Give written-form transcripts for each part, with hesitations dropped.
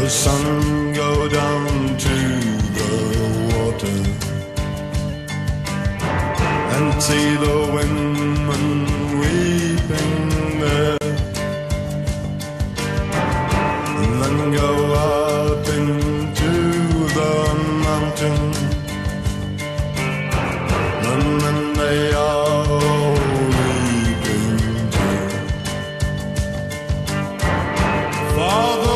The sun go down to the water and see the women weeping there, and then go up into the mountain, and then they are all weeping too. Father,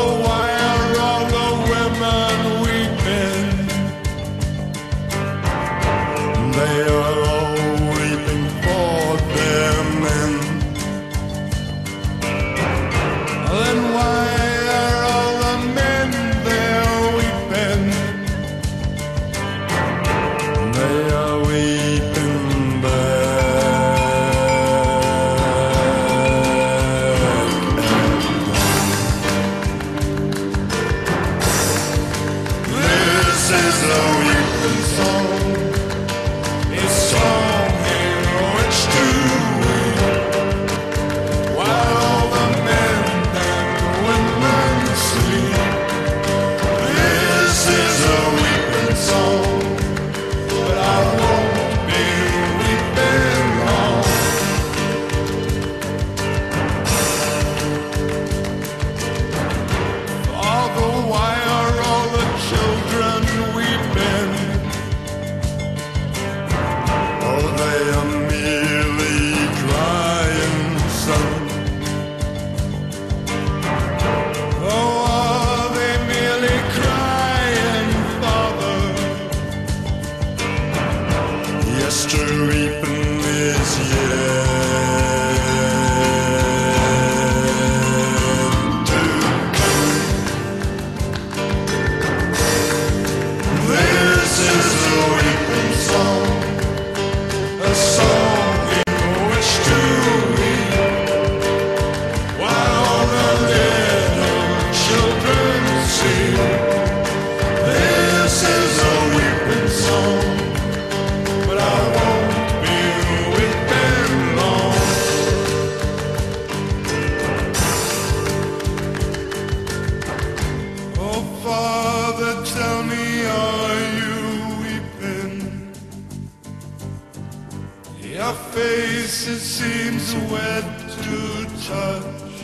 touch.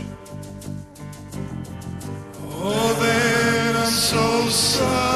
Oh, then I'm so sorry.